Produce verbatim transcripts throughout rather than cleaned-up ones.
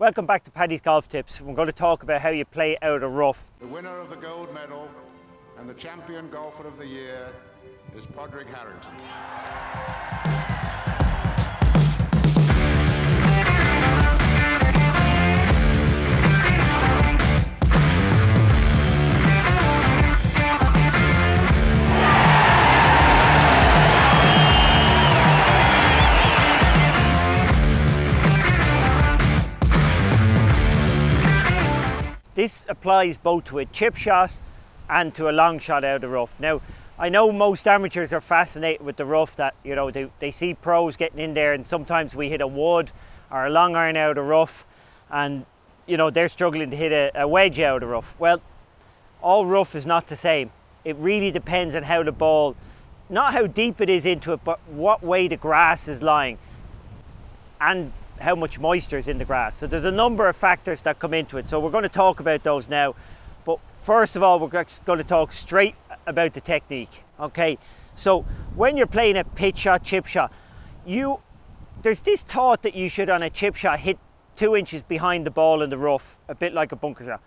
Welcome back to Paddy's Golf Tips. We're going to talk about how you play out a rough. The winner of the gold medal and the champion golfer of the year is Padraig Harrington. This applies both to a chip shot and to a long shot out of rough. Now, I know most amateurs are fascinated with the rough, that you know they, they see pros getting in there, and sometimes we hit a wood or a long iron out of rough, and you know they're struggling to hit a, a wedge out of rough. Well, all rough is not the same. It really depends on how the ball, not how deep it is into it, but what way the grass is lying and how much moisture is in the grass. So there's a number of factors that come into it. So we're going to talk about those now. But first of all, we're going to talk straight about the technique. Okay, so when you're playing a pitch shot, chip shot, you, there's this thought that you should on a chip shot hit two inches behind the ball in the rough, a bit like a bunker shot.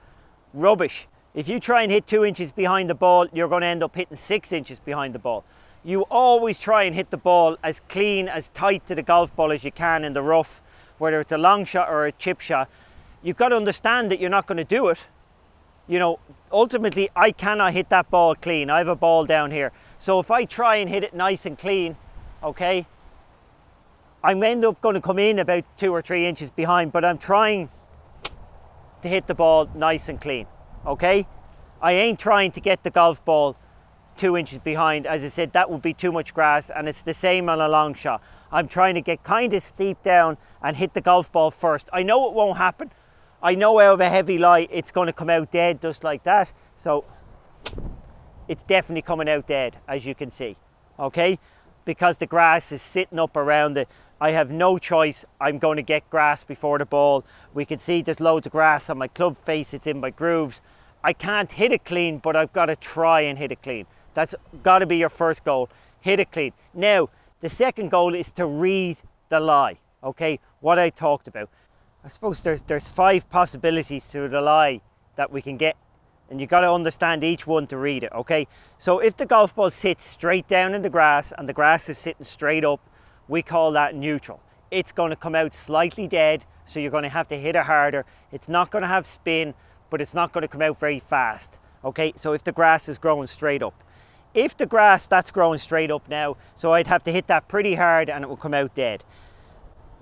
Rubbish. If you try and hit two inches behind the ball, you're going to end up hitting six inches behind the ball. You always try and hit the ball as clean, as tight to the golf ball as you can in the rough, whether it's a long shot or a chip shot. You've got to understand that you're not going to do it. You know, ultimately, I cannot hit that ball clean. I have a ball down here. So if I try and hit it nice and clean, okay, I'm end up going to come in about two or three inches behind, but I'm trying to hit the ball nice and clean, okay? I ain't trying to get the golf ball two inches behind. As I said, that would be too much grass, and it's the same on a long shot. I'm trying to get kind of steep down and hit the golf ball first. I know it won't happen. I know out of a heavy lie it's going to come out dead just like that. So it's definitely coming out dead, as you can see, okay? Because the grass is sitting up around it. I have no choice. I'm going to get grass before the ball. We can see there's loads of grass on my club face. It's in my grooves. I can't hit it clean, but I've got to try and hit it clean. That's got to be your first goal. Hit it clean. Now, the second goal is to read the lie, okay? What I talked about. I suppose there's, there's five possibilities to the lie that we can get, and you've got to understand each one to read it, okay? So if the golf ball sits straight down in the grass and the grass is sitting straight up, we call that neutral. It's going to come out slightly dead, so you're going to have to hit it harder. It's not going to have spin, but it's not going to come out very fast, okay? So if the grass is growing straight up. If the grass, that's growing straight up now, so I'd have to hit that pretty hard and it will come out dead.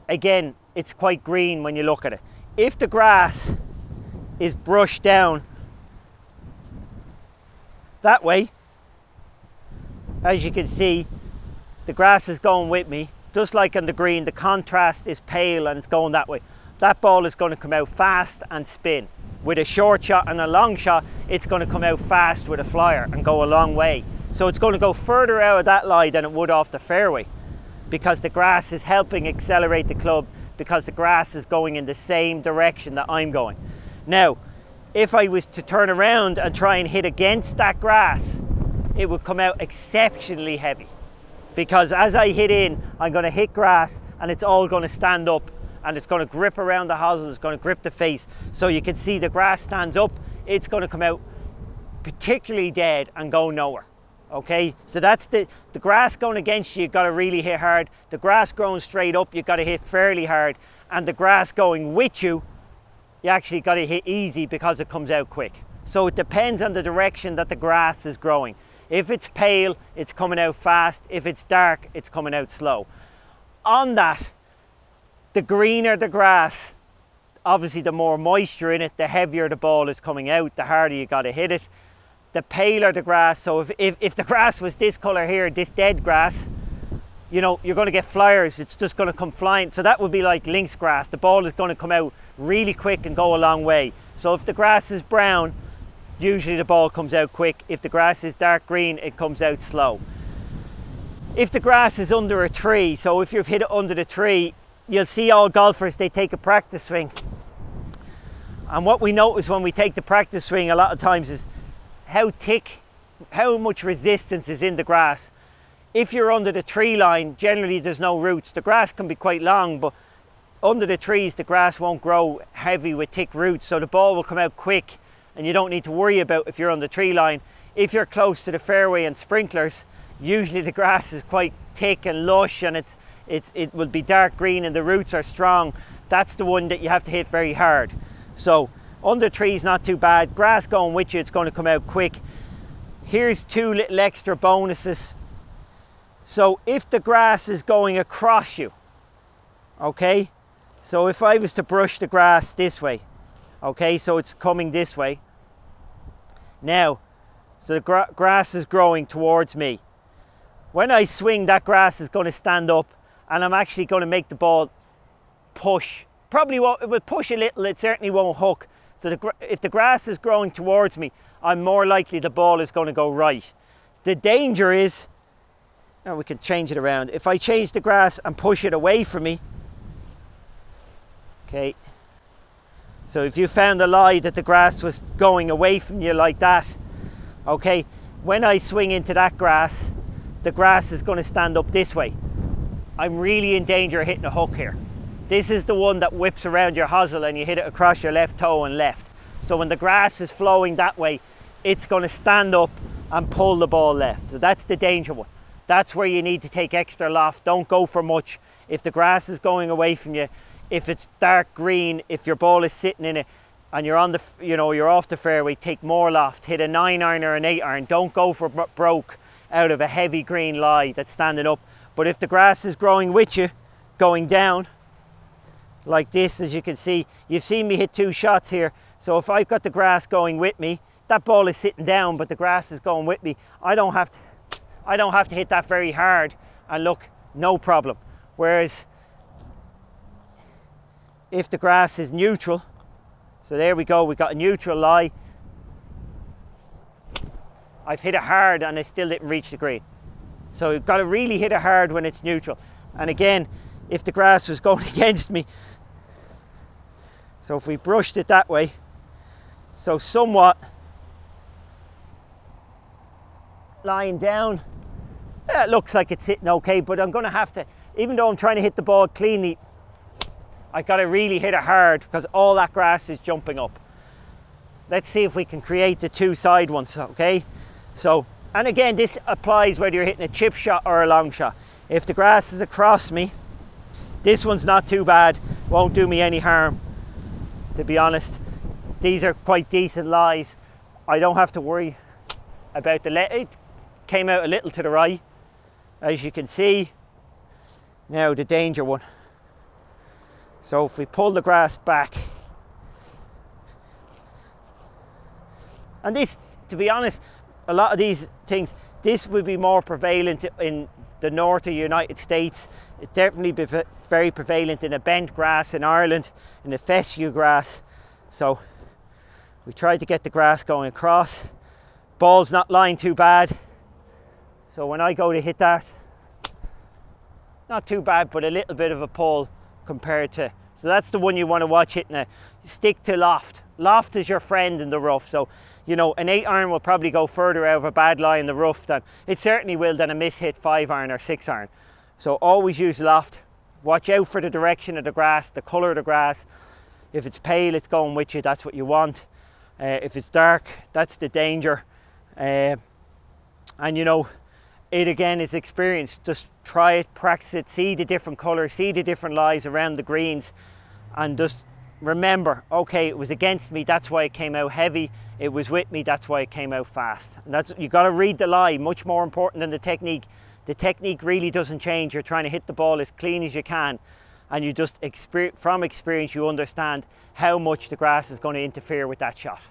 Again, it's quite green when you look at it. If the grass is brushed down that way, as you can see, the grass is going with me. Just like on the green, the contrast is pale and it's going that way. That ball is going to come out fast and spin. With a short shot and a long shot, it's going to come out fast with a flyer and go a long way. So it's going to go further out of that lie than it would off the fairway, because the grass is helping accelerate the club, because the grass is going in the same direction that I'm going. Now, if I was to turn around and try and hit against that grass, it would come out exceptionally heavy, because as I hit in, I'm going to hit grass and it's all going to stand up and it's going to grip around the hosel, it's going to grip the face. So you can see the grass stands up, it's going to come out particularly dead and go nowhere. Okay, so that's the, the grass going against you, you've got to really hit hard. The grass growing straight up, you've got to hit fairly hard. And the grass going with you, you actually got to hit easy because it comes out quick. So it depends on the direction that the grass is growing. If it's pale, it's coming out fast. If it's dark, it's coming out slow. On that, the greener the grass, obviously the more moisture in it, the heavier the ball is coming out, the harder you got to hit it. The paler the grass, so if, if, if the grass was this colour here, this dead grass, you know, you're going to get flyers, it's just going to come flying. So that would be like links grass, the ball is going to come out really quick and go a long way. So if the grass is brown, usually the ball comes out quick. If the grass is dark green, it comes out slow. If the grass is under a tree, so if you've hit it under the tree, you'll see all golfers, they take a practice swing. And what we notice when we take the practice swing a lot of times is how thick, how much resistance is in the grass. If you're under the tree line, generally there's no roots. The grass can be quite long, but under the trees the grass won't grow heavy with thick roots, so the ball will come out quick and you don't need to worry about if you're on the tree line. If you're close to the fairway and sprinklers, usually the grass is quite thick and lush, and it's, it's, it will be dark green and the roots are strong. That's the one that you have to hit very hard. So under trees, not too bad. Grass going with you, it's going to come out quick. Here's two little extra bonuses. So if the grass is going across you, okay, so if I was to brush the grass this way, okay, so it's coming this way now, so the gra grass is growing towards me. When I swing, that grass is going to stand up and I'm actually going to make the ball push. Probably won't, it will push a little, it certainly won't hook. So the, if the grass is growing towards me, I'm more likely the ball is going to go right. The danger is, and we can change it around, if I change the grass and push it away from me, okay, so if you found a lie that the grass was going away from you like that, okay, when I swing into that grass, the grass is going to stand up this way. I'm really in danger of hitting a hook here. This is the one that whips around your hosel and you hit it across your left toe and left. So when the grass is flowing that way, it's going to stand up and pull the ball left. So that's the danger one. That's where you need to take extra loft. Don't go for much. If the grass is going away from you, if it's dark green, if your ball is sitting in it and you're on the, you know, you're off the fairway, take more loft. Hit a nine iron or an eight iron. Don't go for broke out of a heavy green lie that's standing up. But if the grass is growing with you, going down like this, as you can see, you've seen me hit two shots here. So if I've got the grass going with me, that ball is sitting down, but the grass is going with me. I don't have to, I don't have to hit that very hard, and look, no problem. Whereas if the grass is neutral, so there we go, we've got a neutral lie. I've hit it hard and I still didn't reach the green. So you've got to really hit it hard when it's neutral. And again, if the grass was going against me, so if we brushed it that way, so somewhat lying down, yeah, it looks like it's sitting okay, but I'm going to have to, even though I'm trying to hit the ball cleanly, I've got to really hit it hard because all that grass is jumping up. Let's see if we can create the two side ones, okay? So, and again, this applies whether you're hitting a chip shot or a long shot. If the grass is across me, this one's not too bad, won't do me any harm. To be honest, these are quite decent lies. I don't have to worry about the left. It came out a little to the right, as you can see. Now the danger one. So if we pull the grass back, and this, to be honest, a lot of these things, this would be more prevalent in the north of the United States. It definitely be very prevalent in a bent grass in Ireland, in the fescue grass. So we tried to get the grass going across. Ball's not lying too bad. So when I go to hit that, not too bad, but a little bit of a pull compared to. So that's the one you want to watch hitting a stick to loft. Loft is your friend in the rough. So, you know, an eight iron will probably go further out of a bad lie in the rough than, it certainly will, than a mishit five iron or six iron. So always use loft. Watch out for the direction of the grass, the color of the grass. If it's pale, it's going with you. That's what you want. Uh, if it's dark, that's the danger. Uh, and you know, it again is experience. Just try it, practice it, see the different colors, see the different lies around the greens, and just remember, okay, it was against me, that's why it came out heavy. It was with me, that's why it came out fast. And that's, you got to read the lie, much more important than the technique. The technique really doesn't change. You're trying to hit the ball as clean as you can, and you just experience, from experience you understand how much the grass is going to interfere with that shot.